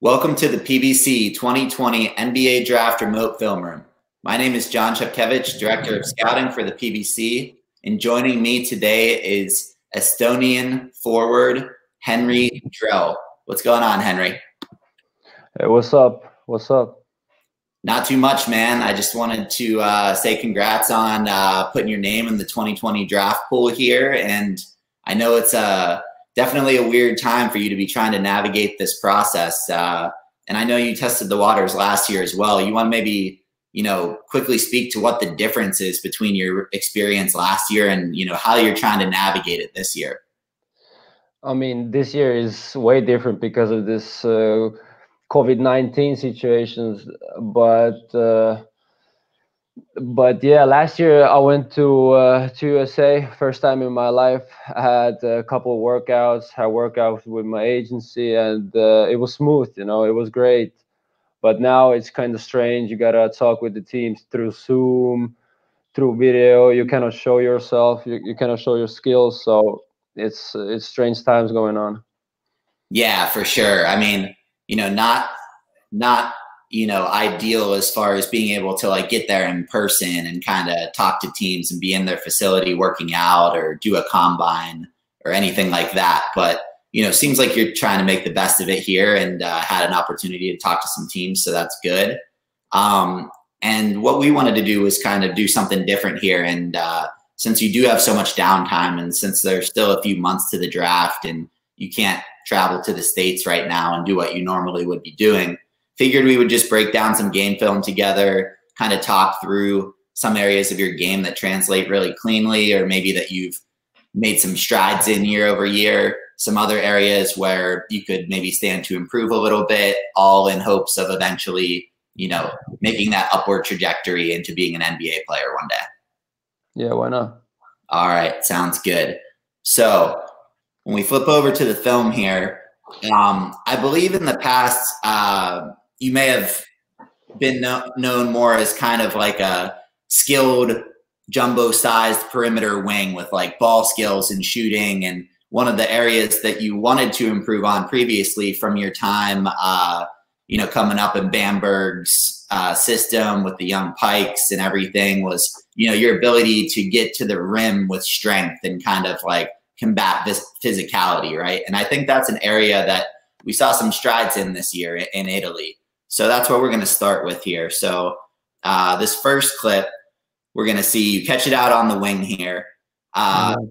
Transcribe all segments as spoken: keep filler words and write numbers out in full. Welcome to the P B C twenty twenty N B A Draft Remote Film Room. My name is Jon Chepkevich, Director of Scouting for the P B C, and joining me today is Estonian forward Henri Drell. What's going on, Henri? Hey, what's up? What's up? Not too much, man. I just wanted to uh, say congrats on uh, putting your name in the twenty twenty draft pool here, and I know it's a uh, definitely a weird time for you to be trying to navigate this process. Uh, and I know you tested the waters last year as well. You want to maybe, you know, quickly speak to what the difference is between your experience last year and, you know, how you're trying to navigate it this year. I mean, this year is way different because of this uh, COVID nineteen situations. But, uh, but yeah, last year I went to uh, to U S A, first time in my life. I had a couple of workouts, had workouts with my agency, and uh, it was smooth, you know, it was great. But now it's kind of strange. You gotta talk with the teams through Zoom, through video. You cannot show yourself, you, you cannot show your skills. So it's it's strange times going on. Yeah, for sure. I mean, you know, not not. you know, ideal as far as being able to like get there in person and kind of talk to teams and be in their facility working out or do a combine or anything like that. But, you know, seems like you're trying to make the best of it here and uh, had an opportunity to talk to some teams. So that's good. Um, and what we wanted to do was kind of do something different here. And uh, since you do have so much downtime and since there's still a few months to the draft and you can't travel to the States right now and do what you normally would be doing, figured we would just break down some game film together, kind of talk through some areas of your game that translate really cleanly, or maybe that you've made some strides in year over year, some other areas where you could maybe stand to improve a little bit, all in hopes of eventually, you know, making that upward trajectory into being an N B A player one day. Yeah, why not? All right, sounds good. So when we flip over to the film here, um, I believe in the past, uh, you may have been no known more as kind of like a skilled jumbo-sized perimeter wing with like ball skills and shooting. And one of the areas that you wanted to improve on previously from your time, uh, you know, coming up in Bamberg's uh, system with the young Pikes and everything was, you know, your ability to get to the rim with strength and kind of like combat this physicality, right? And I think that's an area that we saw some strides in this year in Italy. So that's what we're going to start with here. So uh, this first clip, we're going to see you catch it out on the wing here. Uh, mm-hmm.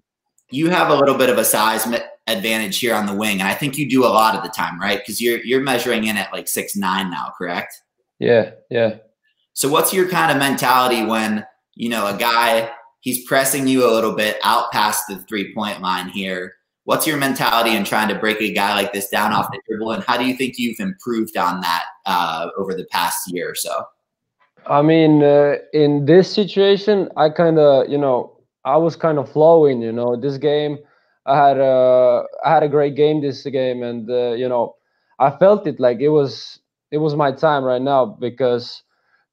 You have a little bit of a size advantage here on the wing, and I think you do a lot of the time, right? Because you're you're measuring in at like six nine now, correct? Yeah, yeah. So what's your kind of mentality when, you know, a guy, he's pressing you a little bit out past the three-point line here? What's your mentality in trying to break a guy like this down off the dribble, and how do you think you've improved on that uh, over the past year or so? I mean, uh, in this situation, I kind of, you know, I was kind of flowing. You know, this game, I had a, I had a great game this game, and uh, you know, I felt it like it was, it was my time right now because,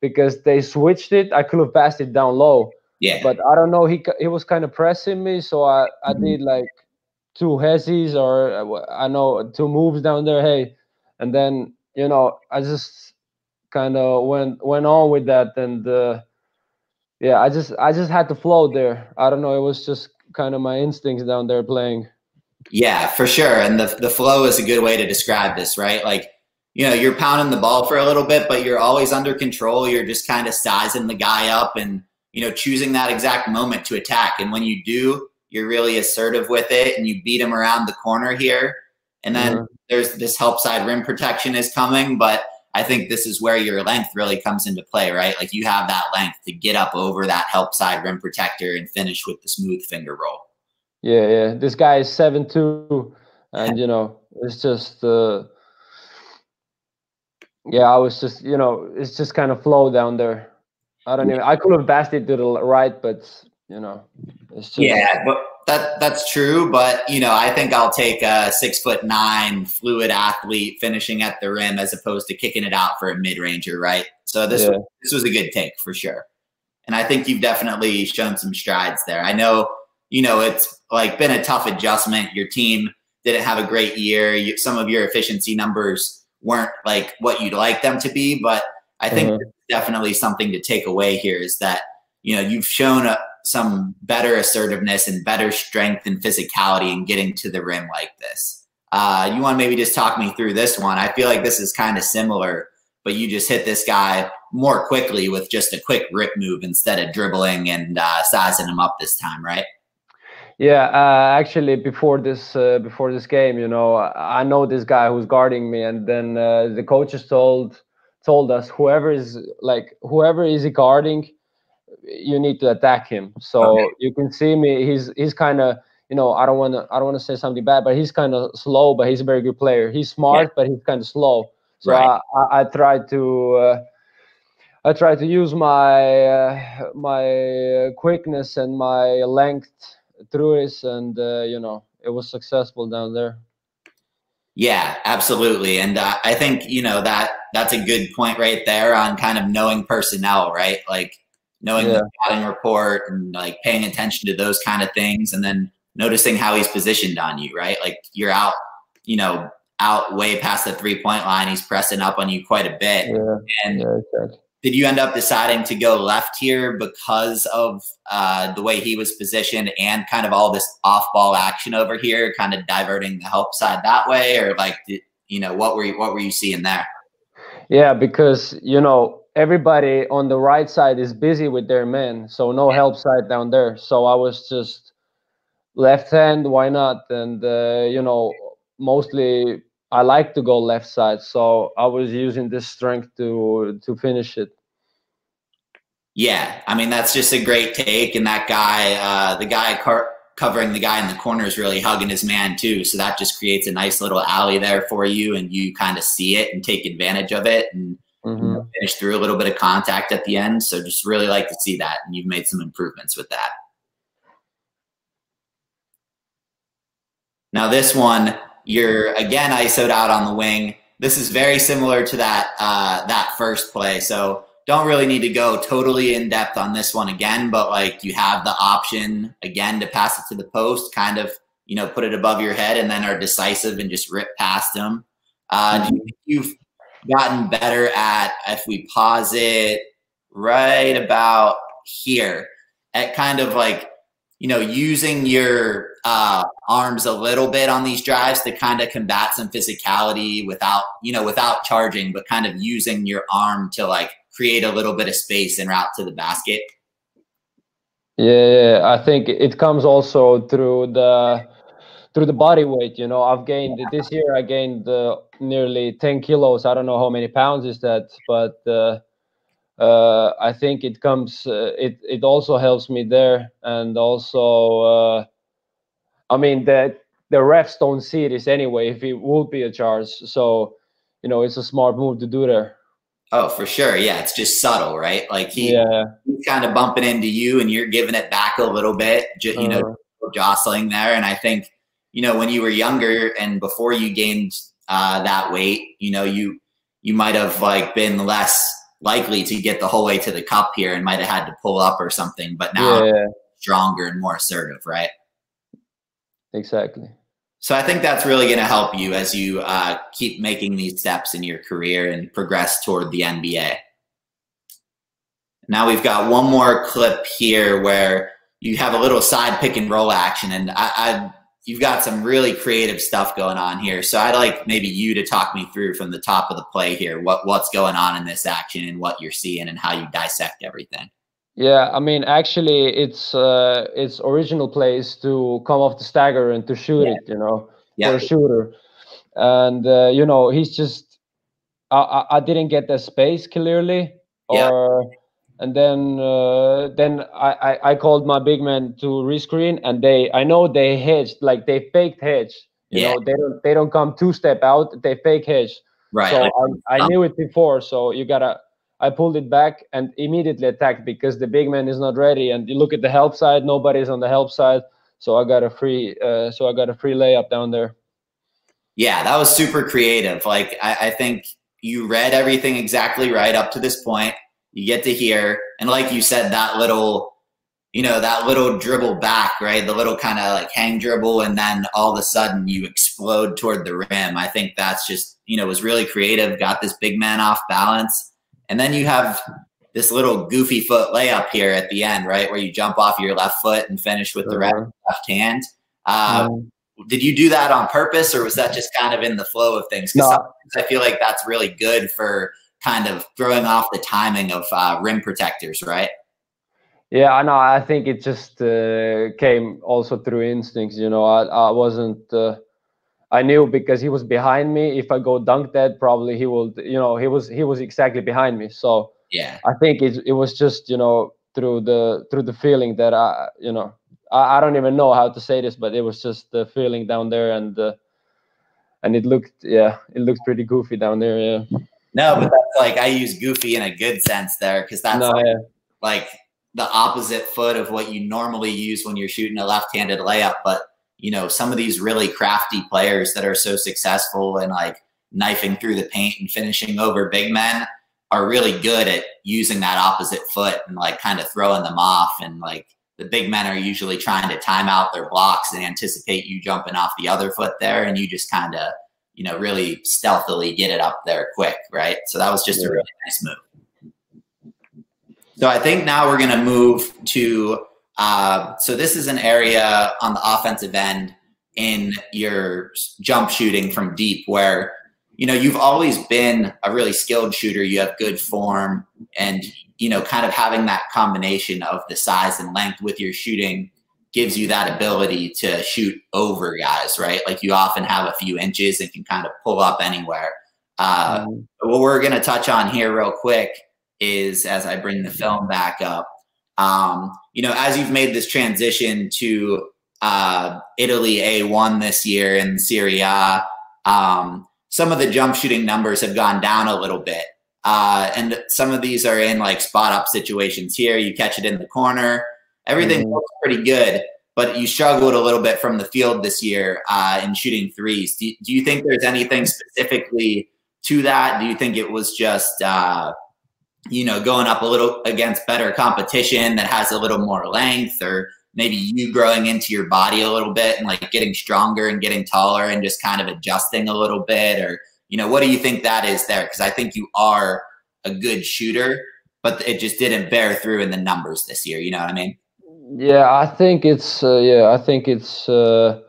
because they switched it. I could have passed it down low. Yeah. But I don't know. He he was kind of pressing me, so I I did like two hezzies or I know two moves down there, hey, and then, you know, I just kind of went went on with that, and uh, yeah, I just I just had to flow there. I don't know, it was just kind of my instincts down there playing. Yeah, for sure, and the the flow is a good way to describe this, right? Like, you know, you're pounding the ball for a little bit, but you're always under control. You're just kind of sizing the guy up and, you know, choosing that exact moment to attack, and when you do, you're really assertive with it, and you beat him around the corner here. And then mm-hmm. there's this help side rim protection is coming, but I think this is where your length really comes into play, right? Like you have that length to get up over that help side rim protector and finish with the smooth finger roll. Yeah, yeah. This guy is seven two, and, you know, it's just, uh, yeah, I was just, you know, it's just kind of flow down there. I don't even, I could have passed it to the right, but, you know, it's just, yeah, but that that's true. But, you know, I think I'll take a six foot nine fluid athlete finishing at the rim as opposed to kicking it out for a mid ranger, right? So this yeah. was, this was a good take for sure, and I think you've definitely shown some strides there. I know, you know, it's like been a tough adjustment. Your team didn't have a great year. You, some of your efficiency numbers weren't like what you'd like them to be. But I think mm-hmm. definitely something to take away here is that, you know, you've shown a, some better assertiveness and better strength and physicality in getting to the rim like this. Uh, you want to maybe just talk me through this one? I feel like this is kind of similar, but you just hit this guy more quickly with just a quick rip move instead of dribbling and uh, sizing him up this time, right? Yeah, uh, actually, before this uh, before this game, you know, I know this guy who's guarding me, and then uh, the coaches told told us whoever is like whoever is he guarding, you need to attack him. So okay. you can see me; he's he's kind of, you know, I don't want to I don't want to say something bad, but he's kind of slow, but he's a very good player. He's smart, yeah. but he's kind of slow. So right. I, I, I try to. Uh, I try to use my uh, my quickness and my length through this, and uh, you know, it was successful down there. Yeah, absolutely, and uh, I think, you know, that that's a good point right there on kind of knowing personnel, right? Like knowing yeah. the scouting report and like paying attention to those kind of things, and then noticing how he's positioned on you, right? Like you're out, you know, out way past the three point line. He's pressing up on you quite a bit, yeah. and. Yeah, exactly. Did you end up deciding to go left here because of uh, the way he was positioned and kind of all this off-ball action over here, kind of diverting the help side that way, or like, did, you know, what were you, what were you seeing there? Yeah, because, you know, everybody on the right side is busy with their men, so no yeah. help side down there. So I was just left hand, why not? And uh, you know, mostly. I like to go left side, so I was using this strength to to finish it. Yeah, I mean, that's just a great take, and that guy, uh, the guy covering the guy in the corner is really hugging his man too, so that just creates a nice little alley there for you, and you kind of see it and take advantage of it and mm-hmm. you know, finish through a little bit of contact at the end. So just really like to see that, and you've made some improvements with that. Now this one, you're again I S O'd out on the wing. This is very similar to that uh, that first play. So don't really need to go totally in depth on this one again, but like you have the option again to pass it to the post, kind of, you know, put it above your head and then are decisive and just rip past them. Uh, do you think you've gotten better at, if we pause it right about here, at kind of like, you know, using your uh, arms a little bit on these drives to kind of combat some physicality without, you know, without charging, but kind of using your arm to like create a little bit of space en route to the basket? Yeah, I think it comes also through the through the body weight. You know, I've gained this year. I gained uh, nearly ten kilos. I don't know how many pounds is that, but uh, uh, I think it comes. Uh, it it also helps me there, and also. Uh, I mean, the, the refs don't see this anyway if it would be a charge. So, you know, it's a smart move to do there. Oh, for sure. Yeah, it's just subtle, right? Like he, yeah. he's kind of bumping into you and you're giving it back a little bit, you uh-huh. know, jostling there. And I think, you know, when you were younger and before you gained uh, that weight, you know, you you might have like been less likely to get the whole way to the cup here and might have had to pull up or something. But now yeah. stronger and more assertive, right? Exactly. So I think that's really going to help you as you uh, keep making these steps in your career and progress toward the N B A. Now we've got one more clip here where you have a little side pick and roll action, and I, I you've got some really creative stuff going on here. So I'd like maybe you to talk me through from the top of the play here, what what's going on in this action and what you're seeing and how you dissect everything. Yeah, I mean, actually, it's uh, its original play is to come off the stagger and to shoot yeah. it, you know, yeah. for a shooter. And, uh, you know, he's just, I, I didn't get the space clearly. Or, yeah. And then uh, then I, I, I called my big man to rescreen, and they, I know they hedged, like they faked hedge. You yeah. know, they don't, they don't come two step out, they fake hedge. Right. So I, I knew it before, so you gotta. I pulled it back and immediately attacked because the big man is not ready. And you look at the help side; nobody's on the help side. So I got a free, uh, so I got a free layup down there. Yeah, that was super creative. Like I, I think you read everything exactly right up to this point. You get to here, and like you said, that little, you know, that little dribble back, right? The little kind of like hang dribble, and then all of a sudden you explode toward the rim. I think that's just you know, was really creative, got this big man off balance. And then you have this little goofy foot layup here at the end, right, where you jump off your left foot and finish with the right, left hand. Uh, um, did you do that on purpose, or was that just kind of in the flow of things? Because no. I feel like that's really good for kind of throwing off the timing of uh, rim protectors, right? Yeah, I know. I think it just uh, came also through instincts. You know, I, I wasn't uh, – I knew because he was behind me. If I go dunk that, probably he will – you know, he was he was exactly behind me. So yeah, I think it, it was just, you know, through the through the feeling that I – you know, I, I don't even know how to say this, but it was just the feeling down there, and uh, and it looked – yeah, it looked pretty goofy down there, yeah. No, but that's like – I use goofy in a good sense there, because that's no, like, yeah. like – the opposite foot of what you normally use when you're shooting a left-handed layup. But, you know, some of these really crafty players that are so successful and like knifing through the paint and finishing over big men are really good at using that opposite foot and like kind of throwing them off. And like the big men are usually trying to time out their blocks and anticipate you jumping off the other foot there. And you just kind of, you know, really stealthily get it up there quick. Right. So that was just a really nice move. So I think now we're going to move to uh, – so this is an area on the offensive end in your jump shooting from deep where, you know, you've always been a really skilled shooter. You have good form and, you know, kind of having that combination of the size and length with your shooting gives you that ability to shoot over guys, right? Like you often have a few inches and can kind of pull up anywhere. Uh, what we're going to touch on here real quick is, as I bring the film back up, um, you know, as you've made this transition to uh, Italy A one this year in Serie A, um, some of the jump shooting numbers have gone down a little bit. Uh, and some of these are in like spot up situations here. You catch it in the corner. Everything mm. looks pretty good, but you struggled a little bit from the field this year uh, in shooting threes. Do, do you think there's anything specifically to that? Do you think it was just uh, – you know, going up a little against better competition that has a little more length, or maybe you growing into your body a little bit and like getting stronger and getting taller and just kind of adjusting a little bit? Or, you know, what do you think that is there? Because I think you are a good shooter, but it just didn't bear through in the numbers this year. You know what I mean? Yeah, I think it's, uh, yeah, I think it's, uh,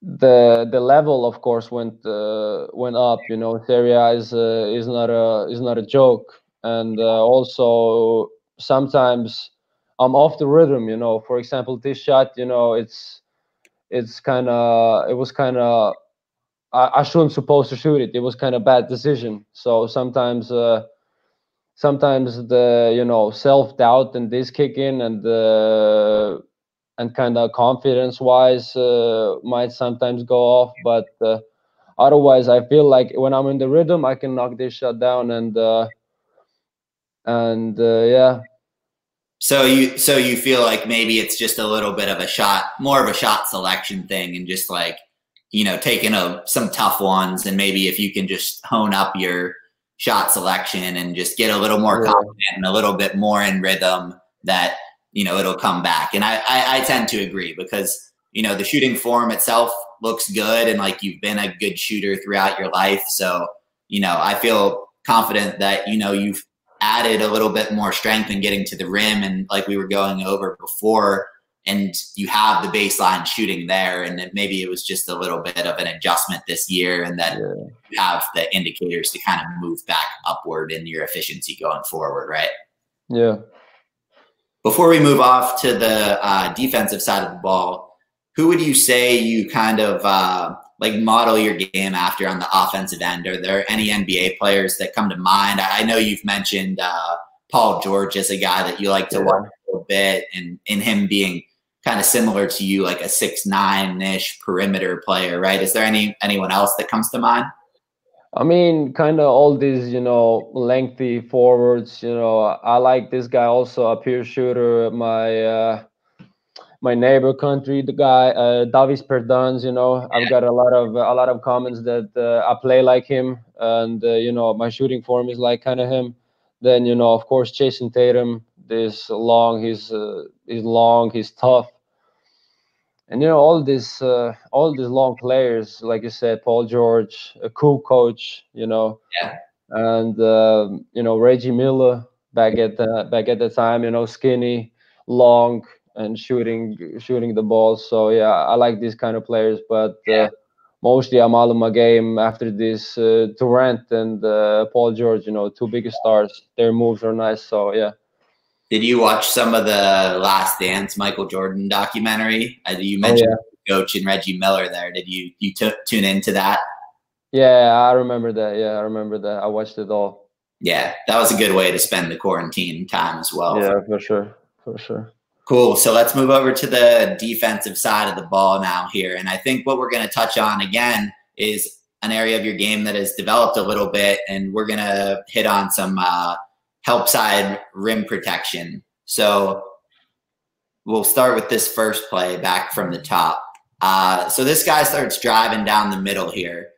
the the level, of course, went, uh, went up, you know. Serie A is, uh, is not a, is not a joke. And uh, also sometimes I'm off the rhythm, you know. For example, this shot, you know, it's it's kind of, it was kind of, I, I shouldn't supposed to shoot it. It was kind of bad decision. So sometimes, uh, sometimes the, you know, self-doubt and this kick in and uh, and kind of confidence-wise uh, might sometimes go off. But uh, otherwise, I feel like when I'm in the rhythm, I can knock this shot down and... Uh, and uh, yeah so you so you feel like maybe it's just a little bit of a shot, more of a shot selection thing, and just like, you know, taking a, some tough ones, and maybe if you can just hone up your shot selection and just get a little more yeah. confident and a little bit more in rhythm, that, you know, it'll come back. And I, I I tend to agree, because, you know, the shooting form itself looks good, and like you've been a good shooter throughout your life, so, you know, I feel confident that, you know, you've added a little bit more strength in getting to the rim, and like we were going over before, and you have the baseline shooting there, and that maybe it was just a little bit of an adjustment this year, and that yeah. you have the indicators to kind of move back upward in your efficiency going forward, right? Yeah. Before we move off to the uh, defensive side of the ball, who would you say you kind of uh, – like model your game after on the offensive end? Are there any N B A players that come to mind? I know you've mentioned uh, Paul George as a guy that you like to yeah. watch a little bit, and in him being kind of similar to you, like a six nine-ish perimeter player, right? Is there any anyone else that comes to mind? I mean, kind of all these, you know, lengthy forwards, you know. I like this guy also, a pure shooter, my uh, – my neighbor country, the guy, uh, Davis Perdons, you know. I've got a lot of a lot of comments that uh, I play like him, and uh, you know, my shooting form is like kind of him. Then, you know, of course, Jayson Tatum. This long, he's uh, he's long, he's tough. And you know, all these uh, all these long players, like you said, Paul George, a cool coach, you know, yeah. and uh, you know, Reggie Miller back at the back at the time, you know, skinny, long, and shooting shooting the ball. So yeah, I like these kind of players, but. Yeah. Uh, Mostly, I'm out of my game after this. Uh, Durant and uh, Paul George, you know, two biggest stars. Their moves are nice, so yeah. Did you watch some of the Last Dance Michael Jordan documentary? Uh, you mentioned oh, yeah. Coach and Reggie Miller there. Did you you t tune into that? Yeah, I remember that. Yeah, I remember that. I watched it all. Yeah, that was a good way to spend the quarantine time as well. Yeah, for sure, for sure. Cool. So let's move over to the defensive side of the ball now here. And I think what we're going to touch on again is an area of your game that has developed a little bit. And we're going to hit on some uh, help side rim protection. So we'll start with this first play back from the top. Uh, so this guy starts driving down the middle here.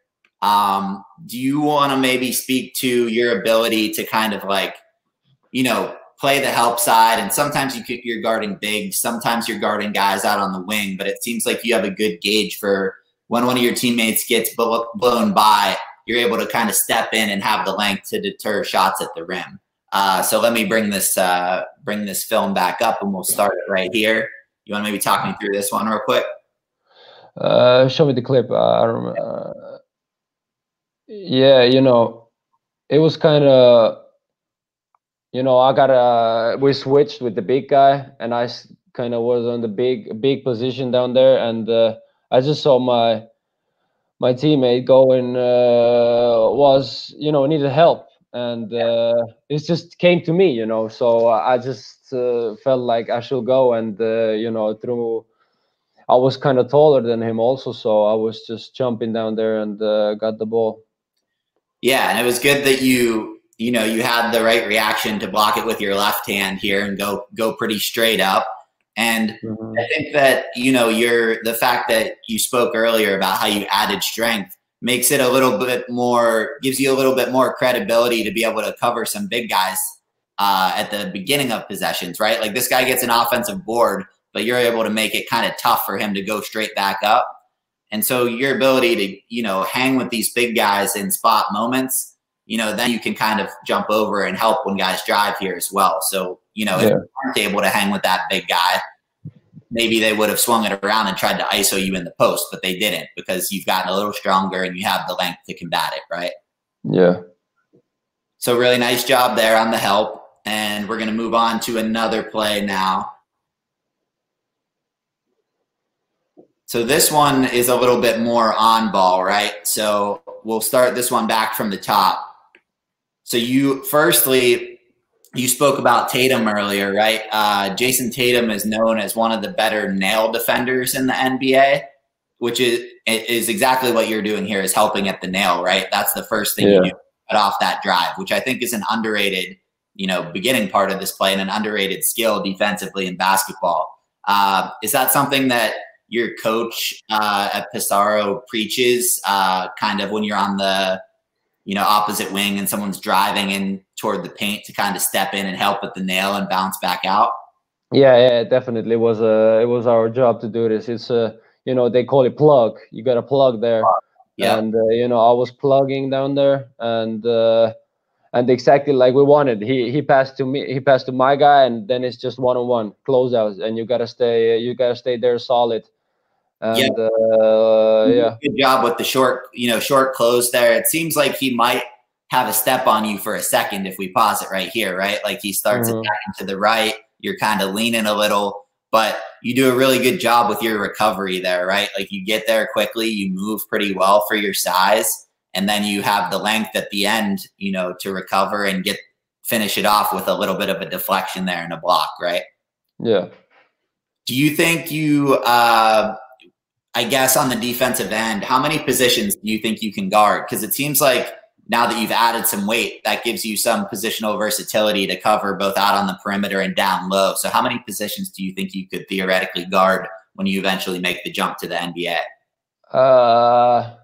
Um, do you want to maybe speak to your ability to kind of like, you know, play the help side, and sometimes you, you're guarding big, sometimes you're guarding guys out on the wing, but it seems like you have a good gauge for when one of your teammates gets blown by, you're able to kind of step in and have the length to deter shots at the rim. Uh, so let me bring this, uh, bring this film back up, and we'll start it right here. You want to maybe talk me through this one real quick? Uh, show me the clip. Uh, I don't, uh, yeah, you know, it was kind of, you know, I got a, we switched with the big guy, and I kind of was on the big, big position down there. And uh, I just saw my, my teammate going, uh, was, you know, needed help. And uh, it just came to me, you know, so I just uh, felt like I should go. And, uh, you know, through, I was kind of taller than him also. So I was just jumping down there and uh, got the ball. Yeah. And it was good that you, you know, you had the right reaction to block it with your left hand here and go go pretty straight up. And mm-hmm. I think that, you know, you're, the fact that you spoke earlier about how you added strength makes it a little bit more, gives you a little bit more credibility to be able to cover some big guys uh, at the beginning of possessions, right? Like this guy gets an offensive board, but you're able to make it kind of tough for him to go straight back up. And so your ability to, you know, hang with these big guys in spot moments, you know, then you can kind of jump over and help when guys drive here as well. So, you know, yeah. if you weren't able to hang with that big guy, maybe they would have swung it around and tried to I S O you in the post, but they didn't because you've gotten a little stronger and you have the length to combat it, right? Yeah. So really nice job there on the help. And we're going to move on to another play now. So this one is a little bit more on ball, right? So we'll start this one back from the top. So you, firstly, you spoke about Tatum earlier, right? Uh, Jayson Tatum is known as one of the better nail defenders in the N B A, which is is exactly what you're doing here, is helping at the nail, right? That's the first thing yeah. you do, cut off that drive, which I think is an underrated, you know, beginning part of this play and an underrated skill defensively in basketball. Uh, is that something that your coach uh, at Pesaro preaches uh, kind of when you're on the, you know, opposite wing and someone's driving in toward the paint to kind of step in and help at the nail and bounce back out? Yeah, yeah, definitely. It was, uh, it was our job to do this. It's, uh, you know, they call it plug. You got a plug there. Yeah. And, uh, you know, I was plugging down there and, uh, and exactly like we wanted. He he passed to me. He passed to my guy, and then it's just one on one closeouts, and you gotta stay. You gotta stay there solid. And, yeah. Uh, yeah. Good job with the short, you know, short close there. It seems like he might have a step on you for a second if we pause it right here, right? Like he starts mm-hmm. attacking to the right. You're kind of leaning a little, but you do a really good job with your recovery there, right? Like you get there quickly. You move pretty well for your size. And then you have the length at the end, you know, to recover and get, finish it off with a little bit of a deflection there and a block, right? Yeah. Do you think you, uh, I guess on the defensive end, how many positions do you think you can guard? Because it seems like now that you've added some weight, that gives you some positional versatility to cover both out on the perimeter and down low. So how many positions do you think you could theoretically guard when you eventually make the jump to the N B A? Uh...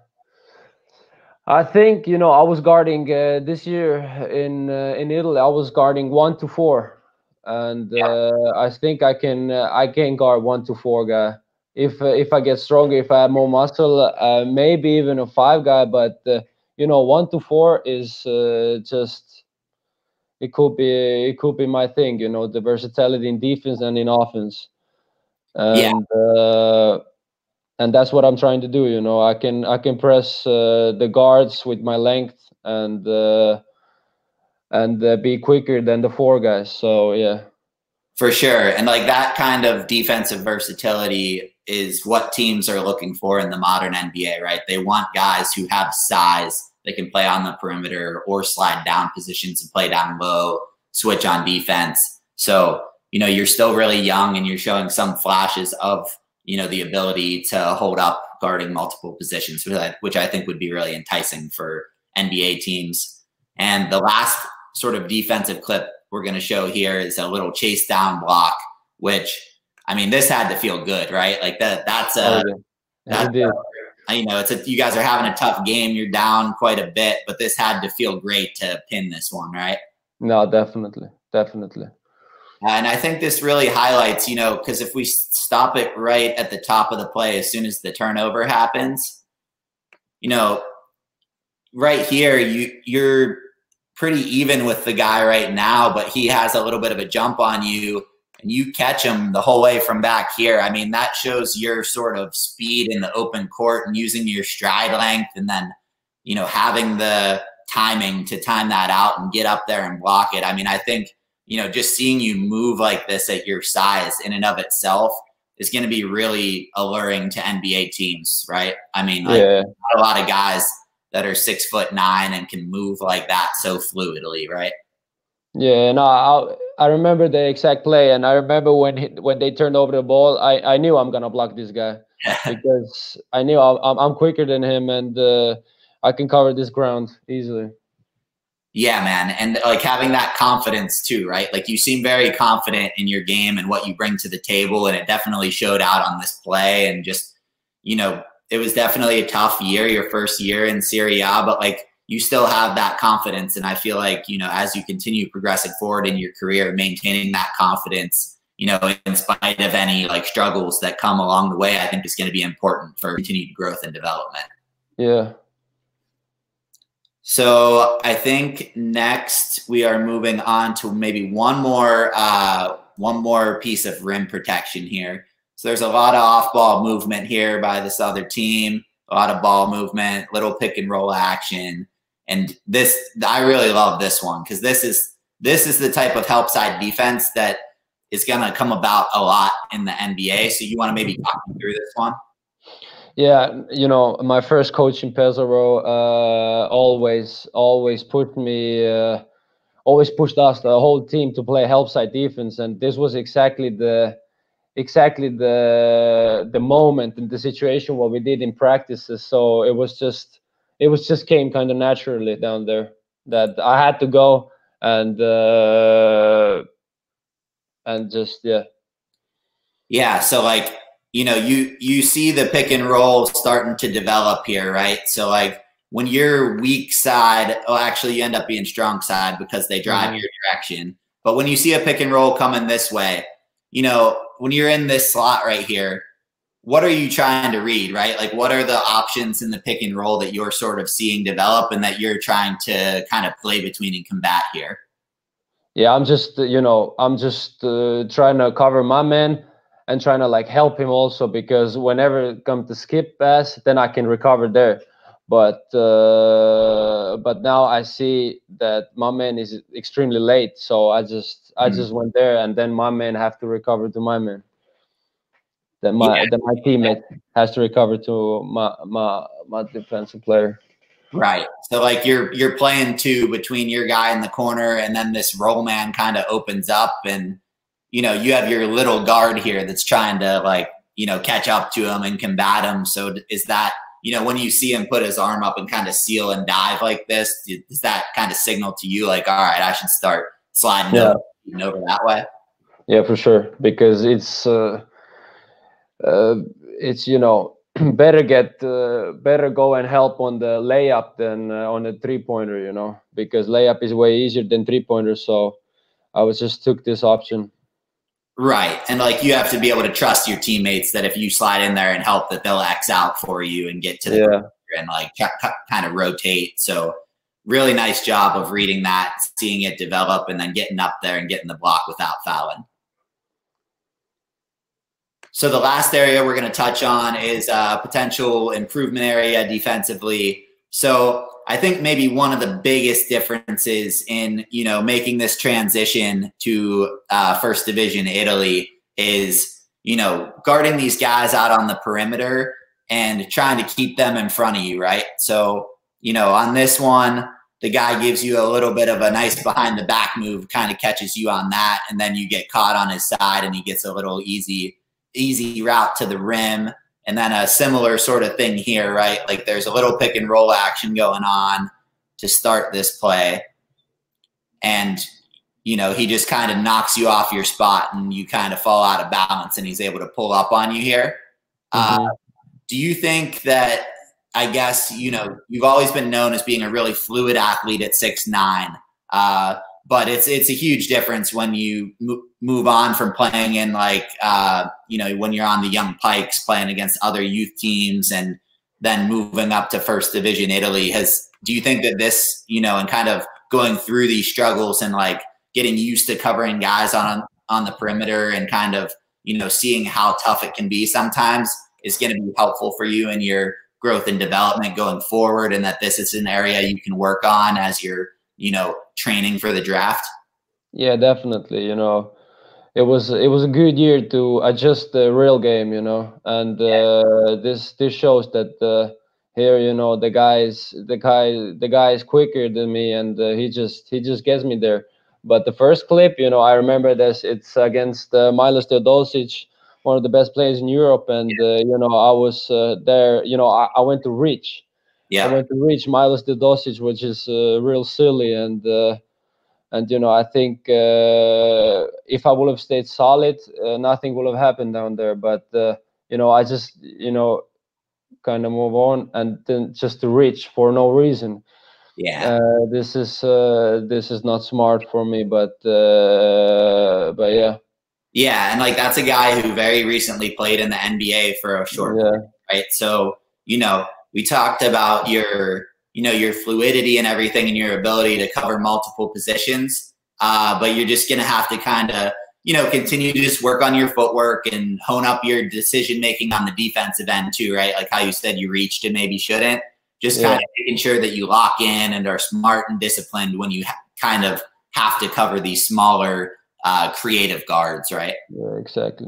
I think, you know, I was guarding uh, this year in uh, in Italy. I was guarding one to four, and yeah. uh, I think I can uh, I can guard one to four guy. if uh, if I get stronger, if I have more muscle, uh, maybe even a five guy. But uh, you know, one to four is uh, just it could be it could be my thing. You know, the versatility in defense and in offense. And yeah. uh, and that's what I'm trying to do. You know, I can I can press uh, the guards with my length and uh, and uh, be quicker than the four guys. So yeah. For sure. And like that kind of defensive versatility is what teams are looking for in the modern N B A, right? They want guys who have size. They can play on the perimeter or slide down positions and play down low, switch on defense. So, you know, you're still really young and you're showing some flashes of, you know, the ability to hold up guarding multiple positions, which I, which I think would be really enticing for N B A teams. And the last sort of defensive clip we're going to show here is a little chase down block, which, I mean, this had to feel good, right? Like that, that's a, oh, yeah. that's a you know, it's a, you guys are having a tough game. You're down quite a bit, but this had to feel great to pin this one, right? No, definitely. Definitely. And I think this really highlights, you know, because if we stop it right at the top of the play, as soon as the turnover happens, you know, right here, you you're, pretty even with the guy right now, but he has a little bit of a jump on you and you catch him the whole way from back here. I mean, that shows your sort of speed in the open court and using your stride length and then, you know, having the timing to time that out and get up there and block it. I mean, I think, you know, just seeing you move like this at your size in and of itself is going to be really alluring to N B A teams, right? I mean, like, yeah. not a lot of guys that are six foot nine and can move like that so fluidly, right? Yeah, no, I I remember the exact play, and I remember when he, when they turned over the ball, I, I knew I'm gonna block this guy because I knew I'm I'm quicker than him and uh, I can cover this ground easily. Yeah, man, and like having that confidence too, right? Like you seem very confident in your game and what you bring to the table, and it definitely showed out on this play. And just you know. It was definitely a tough year, your first year in Serie A, but like you still have that confidence. And I feel like, you know, as you continue progressing forward in your career, maintaining that confidence, you know, in spite of any like struggles that come along the way, I think is going to be important for continued growth and development. Yeah. So I think next we are moving on to maybe one more, uh, one more piece of rim protection here. So there's a lot of off-ball movement here by this other team, a lot of ball movement, little pick and roll action. And this, I really love this one because this is, this is the type of help side defense that is going to come about a lot in the N B A. So you want to maybe talk me through this one? Yeah, you know, my first coach in Pesaro uh, always, always put me, uh, always pushed us, the whole team, to play help side defense. And this was exactly the, exactly the the moment and the situation what we did in practices, so it was just it was just came kind of naturally down there that I had to go and uh and just yeah yeah so like you know you you see the pick and roll starting to develop here, right? So like when you're weak side, oh actually you end up being strong side because they drive mm-hmm. your direction, but when you see a pick and roll coming this way, you know when you're in this slot right here, what are you trying to read, right? Like what are the options in the pick and roll that you're sort of seeing develop and that you're trying to kind of play between and combat here? Yeah, I'm just, you know, I'm just uh, trying to cover my man and trying to like help him also, because whenever it comes to skip pass, then I can recover there. But, uh, but now I see that my man is extremely late. So I just, I mm-hmm. just went there and then my man have to recover to my man. Then my, yeah. then my teammate has to recover to my, my, my defensive player. Right. So like you're, you're playing two between your guy in the corner and then this roll man kind of opens up and, you know, you have your little guard here that's trying to like, you know, catch up to him and combat him. So is that, you know, when you see him put his arm up and kind of seal and dive like this, does that kind of signal to you like, all right, I should start sliding yeah. over, over that way? Yeah, for sure. Because it's, uh, uh, it's you know, better get, uh, better go and help on the layup than uh, on the three-pointer, you know, because layup is way easier than three-pointer. So I was just took this option. Right. And like, you have to be able to trust your teammates that if you slide in there and help, that they'll X out for you and get to the yeah. and like kind of rotate. So really nice job of reading that, seeing it develop, and then getting up there and getting the block without fouling. So the last area we're going to touch on is a potential improvement area defensively. So I think maybe one of the biggest differences in, you know, making this transition to uh, First Division Italy is, you know, guarding these guys out on the perimeter and trying to keep them in front of you, right? So, you know, on this one, the guy gives you a little bit of a nice behind the back move, kind of catches you on that, and then you get caught on his side and he gets a little easy, easy route to the rim. And then a similar sort of thing here, right? Like there's a little pick and roll action going on to start this play. And, you know, he just kind of knocks you off your spot and you kind of fall out of balance and he's able to pull up on you here. Mm-hmm. uh, do you think that, I guess, you know, you've always been known as being a really fluid athlete at six nine, uh, but it's it's a huge difference when you mo move on from playing in like, uh, you know, when you're on the Young Pikes playing against other youth teams and then moving up to First Division Italy. Has, do you think that this, you know, and kind of going through these struggles and like getting used to covering guys on on the perimeter and kind of, you know, seeing how tough it can be sometimes is going to be helpful for you and your growth and development going forward, and that this is an area you can work on as you're, you know, training for the draft? Yeah, definitely. You know, it was it was a good year to adjust the real game, you know, and yeah. uh, this this shows that uh, here, you know, the guys the guy the guy is quicker than me, and uh, he just he just gets me there. But the first clip, you know, I remember this. It's against uh, Milos Dedosic, one of the best players in Europe, and yeah. uh, you know, I was uh, there. You know, I, I went to reach. Yeah, I went to reach Milos Dedosic, which is uh, real silly, and uh, and you know, I think uh, if I would have stayed solid, uh, nothing would have happened down there. But uh, you know, I just you know, kind of move on and then just to reach for no reason. Yeah, uh, this is uh, this is not smart for me, but uh, but yeah. Yeah, and like that's a guy who very recently played in the N B A for a short yeah. period, right? So, you know, we talked about your, you know, your fluidity and everything and your ability to cover multiple positions, uh, but you're just going to have to kind of, you know, continue to just work on your footwork and hone up your decision-making on the defensive end too, right? Like how you said you reached and maybe shouldn't. Just yeah. kind of making sure that you lock in and are smart and disciplined when you ha kind of have to cover these smaller Uh, creative guards, right? Yeah, exactly.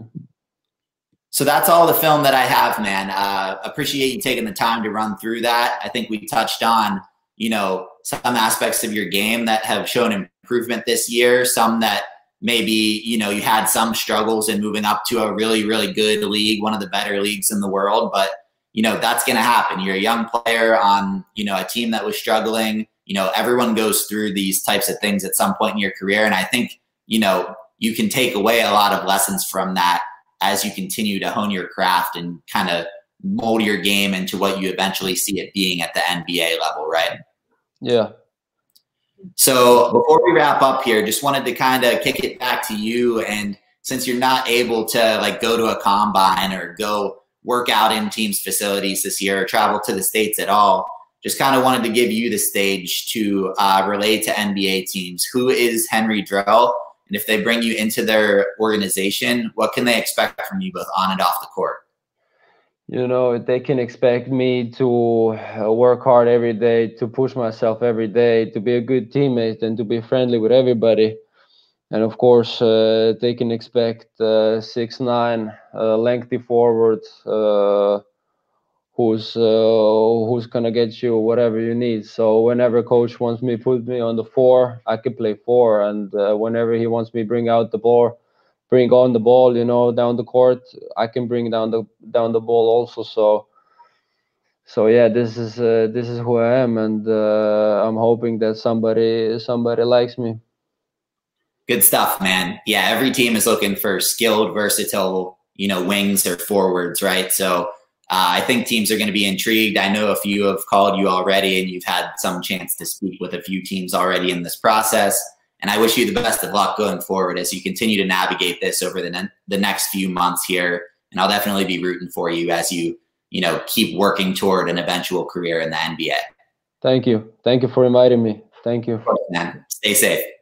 So that's all the film that I have, man. Uh, appreciate you taking the time to run through that. I think we touched on, you know, some aspects of your game that have shown improvement this year, some that maybe, you know, you had some struggles in moving up to a really, really good league, one of the better leagues in the world. But, you know, that's going to happen. You're a young player on, you know, a team that was struggling. You know, everyone goes through these types of things at some point in your career. And I think, you know, you can take away a lot of lessons from that as you continue to hone your craft and kind of mold your game into what you eventually see it being at the N B A level, right? Yeah. So before we wrap up here, just wanted to kind of kick it back to you. And since you're not able to like go to a combine or go work out in teams' facilities this year or travel to the States at all, just kind of wanted to give you the stage to uh, relate to N B A teams. Who is Henri Drell? And if they bring you into their organization, what can they expect from you both on and off the court? You know, they can expect me to work hard every day, to push myself every day, to be a good teammate and to be friendly with everybody. And of course, uh, they can expect uh, six nine, uh, lengthy forwards, uh, who's uh, who's going to get you whatever you need. So whenever coach wants me, put me on the four, I can play four. And uh, whenever he wants me, bring out the ball, bring on the ball, you know, down the court, I can bring down the down the ball also. So so yeah, this is uh, this is who I am, and uh, I'm hoping that somebody somebody likes me. Good stuff, man. Yeah, every team is looking for skilled, versatile, you know, wings or forwards, right? So Uh, I think teams are going to be intrigued. I know a few have called you already and you've had some chance to speak with a few teams already in this process. And I wish you the best of luck going forward as you continue to navigate this over the, ne the next few months here. And I'll definitely be rooting for you as you, you know, keep working toward an eventual career in the N B A. Thank you. Thank you for inviting me. Thank you. Stay safe.